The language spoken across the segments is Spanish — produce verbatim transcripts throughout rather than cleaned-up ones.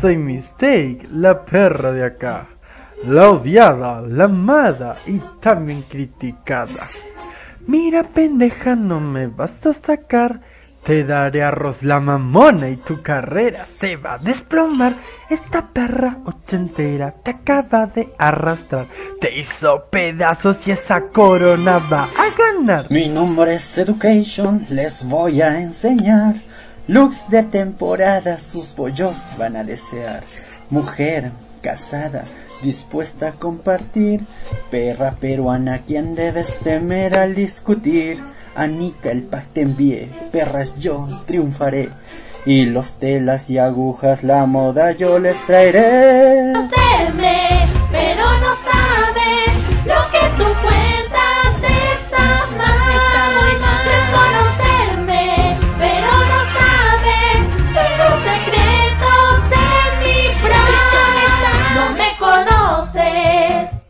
soy Mistake, la perra de acá, la odiada, la amada y también criticada. Mira pendeja, no me vas a sacar, te daré arroz la mamona y tu carrera se va a desplomar. Esta perra ochentera te acaba de arrastrar, te hizo pedazos y esa corona va a ganar. Mi nombre es Education, les voy a enseñar, looks de temporada sus pollos van a desear. Mujer casada, dispuesta a compartir, perra peruana, quien debes temer al discutir. Anika, el pack te envié, perras yo triunfaré, y los telas y agujas, la moda yo les traeré. Conocerme, pero no sabes, lo que tú cuentas está mal. Está muy mal. Desconocerme, pero no sabes, tengo secretos en mi brazo. No me conoces.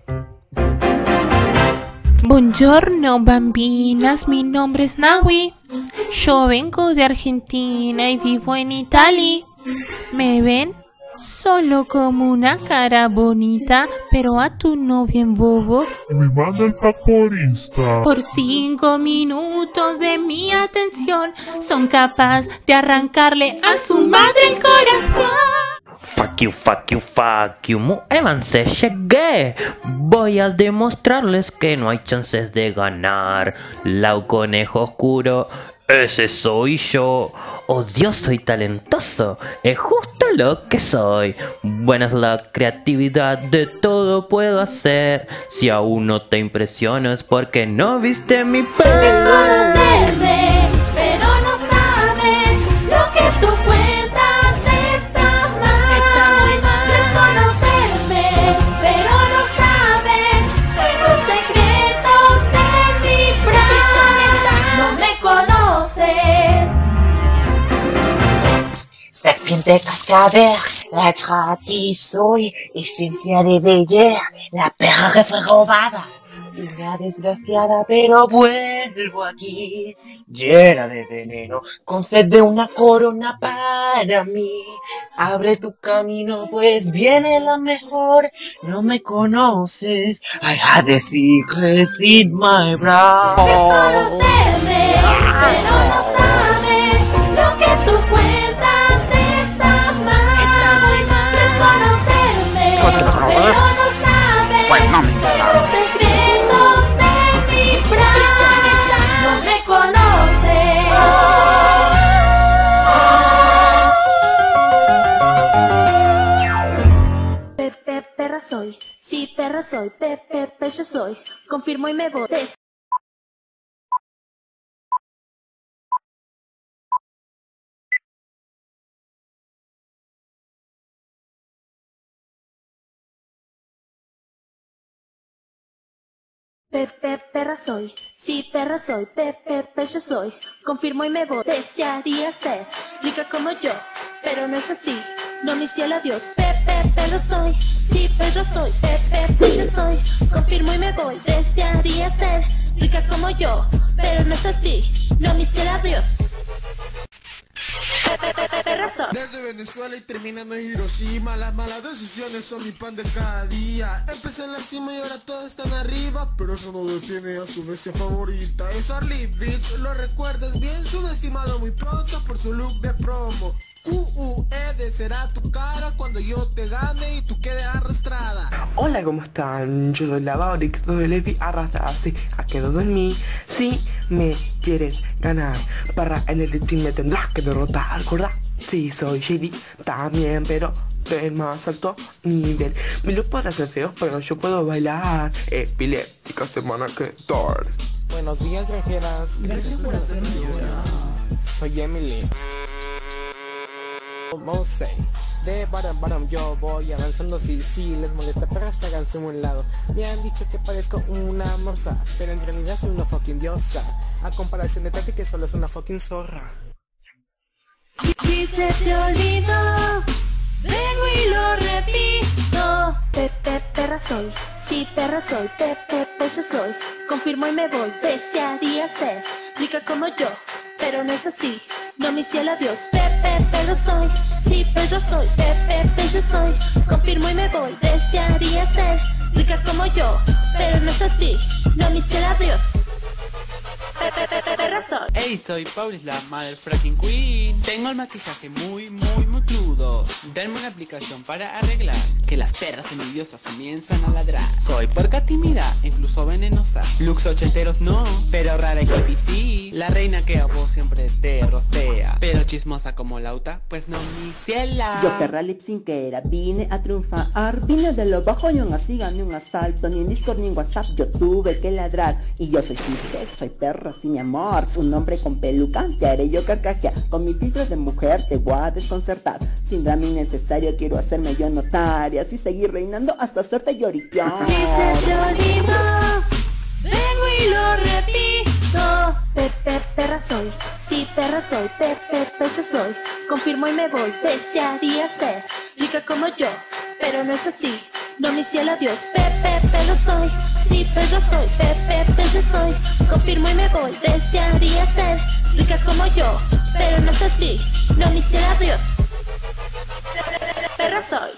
Buongiorno bambinas, mi nombre es Nahui, yo vengo de Argentina y vivo en Italia. Me ven solo como una cara bonita, pero a tu no bien bobo me manda el pack por Insta. Por cinco minutos de mi atención son capaz de arrancarle a su madre el corazón. Fuck you, fuck you, fuck you, muévanse, llegué. Voy a demostrarles que no hay chances de ganar. Lau Conejo Oscuro, ese soy yo. Oh Dios, soy talentoso, es justo lo que soy. Buena es la creatividad, de todo puedo hacer. Si aún no te impresiono es porque no viste mi pelo. Serpiente cascaber, la Tati soy, esencia de Belair, la perra que fue robada, una desgraciada, pero vuelvo aquí, llena de veneno, con sed de una corona para mí. Abre tu camino, pues viene la mejor, no me conoces, I had the secrets in my brow. Desconocerme, pero no sabes lo que tú cuentas. Soy, sí perra soy, pe pe pecha soy, confirmo y me voy. Des pe pe perra soy, sí perra soy, pe pe pecha soy, confirmo y me voy. Desearía ser rica como yo, pero no es así. No mi cielo adiós, Pepe, perro soy, sí perro soy, Pepe, pecho soy, confirmo y me voy. Desearía ser rica como yo, pero no es así, no mi cielo adiós. Desde Venezuela y terminando en Hiroshima, las malas decisiones son mi pan de cada día. Empecé en la cima y ahora todos están arriba, pero eso no detiene a su bestia favorita. Es Arly Beach, lo recuerdas bien, subestimado muy pronto por su look de promo. Q U E D será tu cara cuando yo te gane y tú quedes arrastrada. Hola, ¿cómo están? Yo soy la Baurix, donde les vi arrastrada, sí, ha quedado en mí. Si me quieres ganar, para en el team me tendrás que derrotar, ¿verdad? Sí, soy J D también, pero del más alto nivel. Me lo podrás hacer feo, pero yo puedo bailar. Epiléptica semana que tal. Buenos días, viajeras. Gracias por hacerme llorar. Soy Emily De bottom, bottom, yo voy avanzando. Si, si les molesta, pero hasta háganse un lado. Me han dicho que parezco una morsa, pero en realidad soy una fucking diosa, a comparación de Tati que solo es una fucking zorra. Si se te olvidó, vengo y lo repito. Pepe, perra soy, sí perra soy, Pepe, pecho soy, confirmo y me voy. Desearía ser rica como yo, pero no es así, no me hice el adiós. Pepe, perro soy, Sí, perro soy, pepe, yo soy. Confirmo y me voy, desearía ser rica como yo, pero no es así, no me hiciera Dios. Perro soy. Hey, soy Paulis, la Mother Fracking Queen. Tengo el maquillaje muy, muy, muy crudo. Denme una aplicación para arreglar, que las perras envidiosas comienzan a ladrar. Soy porca tímida, incluso venenosa. Looks ochenteros no, pero rara y creepy sí. La reina que a vos siempre te rostea, pero chismosa como Lauta, pues no mi ciela. Yo perra lipsinkera, vine a triunfar. Vine de lo bajo y aún así gané un asalto. Ni en Discord ni en WhatsApp yo tuve que ladrar. Y yo soy simple, soy perra sí, mi amor. Un hombre con peluca, te haré yo carcajea. Con mi filtro de mujer te voy a desconcertar. Sin drama innecesario quiero hacerme yo notar, y así seguir reinando hasta hacerte lloripear. Si se llorido, vengo y lo repito. Pepe, perra soy, sí, perra soy, pepe, pecha soy. Confirmo y me voy, desearía ser rica como yo, pero no es así, no me hiciera Dios. Pepe, perro soy, sí, perro soy, pepe, pecha soy. Confirmo y me voy, desearía ser rica como yo, pero no es así, no me hiciera Dios. Perro soy.